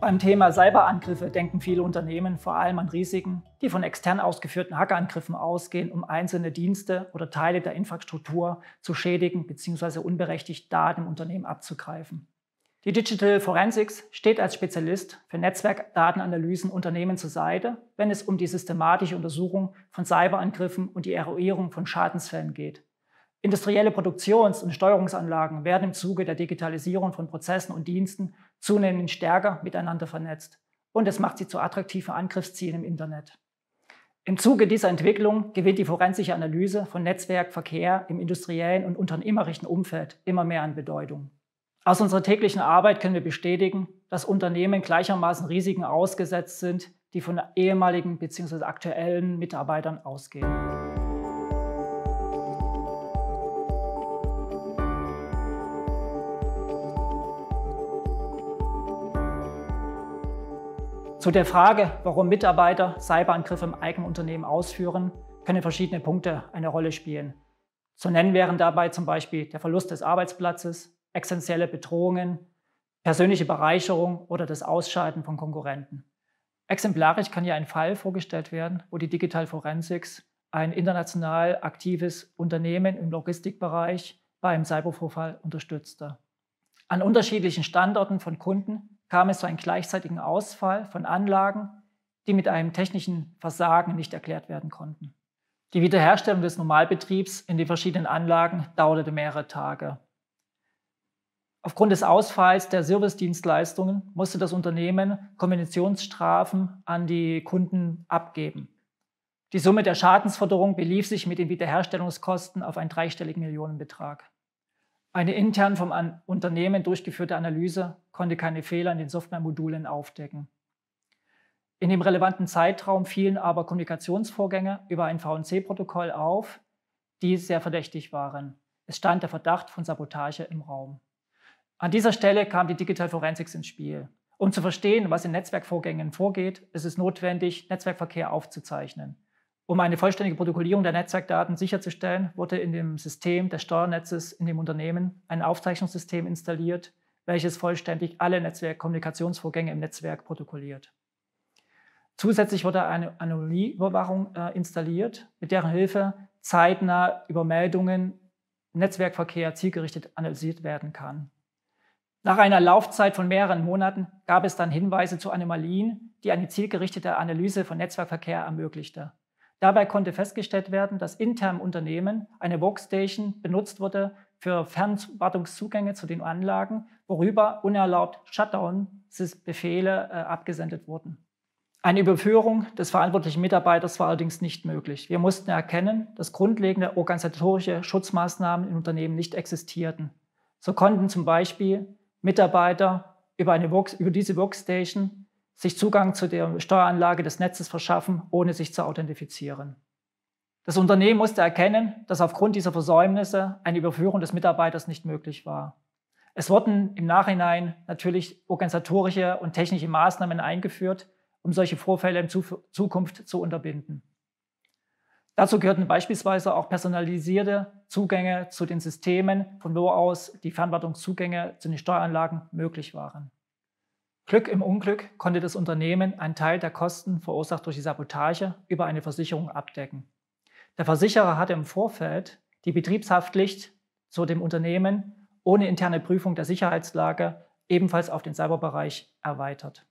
Beim Thema Cyberangriffe denken viele Unternehmen vor allem an Risiken, die von extern ausgeführten Hackerangriffen ausgehen, um einzelne Dienste oder Teile der Infrastruktur zu schädigen bzw. unberechtigt Daten im Unternehmen abzugreifen. Die Digital Forensics steht als Spezialist für Netzwerkdatenanalysen Unternehmen zur Seite, wenn es um die systematische Untersuchung von Cyberangriffen und die Eruierung von Schadensfällen geht. Industrielle Produktions- und Steuerungsanlagen werden im Zuge der Digitalisierung von Prozessen und Diensten zunehmend stärker miteinander vernetzt. Und es macht sie zu attraktiven Angriffszielen im Internet. Im Zuge dieser Entwicklung gewinnt die forensische Analyse von Netzwerkverkehr im industriellen und unternehmerischen Umfeld immer mehr an Bedeutung. Aus unserer täglichen Arbeit können wir bestätigen, dass Unternehmen gleichermaßen Risiken ausgesetzt sind, die von ehemaligen bzw. aktuellen Mitarbeitern ausgehen. Zu der Frage, warum Mitarbeiter Cyberangriffe im eigenen Unternehmen ausführen, können verschiedene Punkte eine Rolle spielen. Zu nennen wären dabei zum Beispiel der Verlust des Arbeitsplatzes, existenzielle Bedrohungen, persönliche Bereicherung oder das Ausschalten von Konkurrenten. Exemplarisch kann hier ein Fall vorgestellt werden, wo die Digital Forensics ein international aktives Unternehmen im Logistikbereich bei einem Cybervorfall unterstützte. An unterschiedlichen Standorten von Kunden kam es zu einem gleichzeitigen Ausfall von Anlagen, die mit einem technischen Versagen nicht erklärt werden konnten. Die Wiederherstellung des Normalbetriebs in den verschiedenen Anlagen dauerte mehrere Tage. Aufgrund des Ausfalls der Servicedienstleistungen musste das Unternehmen Kompensationsstrafen an die Kunden abgeben. Die Summe der Schadensforderung belief sich mit den Wiederherstellungskosten auf einen dreistelligen Millionenbetrag. Eine intern vom Unternehmen durchgeführte Analyse konnte keine Fehler in den Softwaremodulen aufdecken. In dem relevanten Zeitraum fielen aber Kommunikationsvorgänge über ein VNC-Protokoll auf, die sehr verdächtig waren. Es stand der Verdacht von Sabotage im Raum. An dieser Stelle kam die Digital Forensics ins Spiel. Um zu verstehen, was in Netzwerkvorgängen vorgeht, ist es notwendig, Netzwerkverkehr aufzuzeichnen. Um eine vollständige Protokollierung der Netzwerkdaten sicherzustellen, wurde in dem System des Steuernetzes in dem Unternehmen ein Aufzeichnungssystem installiert, welches vollständig alle Netzwerkkommunikationsvorgänge im Netzwerk protokolliert. Zusätzlich wurde eine Anomalieüberwachung installiert, mit deren Hilfe zeitnah über Meldungen im Netzwerkverkehr zielgerichtet analysiert werden kann. Nach einer Laufzeit von mehreren Monaten gab es dann Hinweise zu Anomalien, die eine zielgerichtete Analyse von Netzwerkverkehr ermöglichte. Dabei konnte festgestellt werden, dass intern im Unternehmen eine Workstation benutzt wurde für Fernwartungszugänge zu den Anlagen, worüber unerlaubt Shutdown-Befehle abgesendet wurden. Eine Überführung des verantwortlichen Mitarbeiters war allerdings nicht möglich. Wir mussten erkennen, dass grundlegende organisatorische Schutzmaßnahmen im Unternehmen nicht existierten. So konnten zum Beispiel Mitarbeiter über diese Workstation sich Zugang zu der Steueranlage des Netzes verschaffen, ohne sich zu authentifizieren. Das Unternehmen musste erkennen, dass aufgrund dieser Versäumnisse eine Überführung des Mitarbeiters nicht möglich war. Es wurden im Nachhinein natürlich organisatorische und technische Maßnahmen eingeführt, um solche Vorfälle in Zukunft zu unterbinden. Dazu gehörten beispielsweise auch personalisierte Zugänge zu den Systemen, von wo aus die Fernwartungszugänge zu den Steueranlagen möglich waren. Glück im Unglück konnte das Unternehmen einen Teil der Kosten, verursacht durch die Sabotage, über eine Versicherung abdecken. Der Versicherer hatte im Vorfeld die Betriebshaftpflicht zu dem Unternehmen ohne interne Prüfung der Sicherheitslage ebenfalls auf den Cyberbereich erweitert.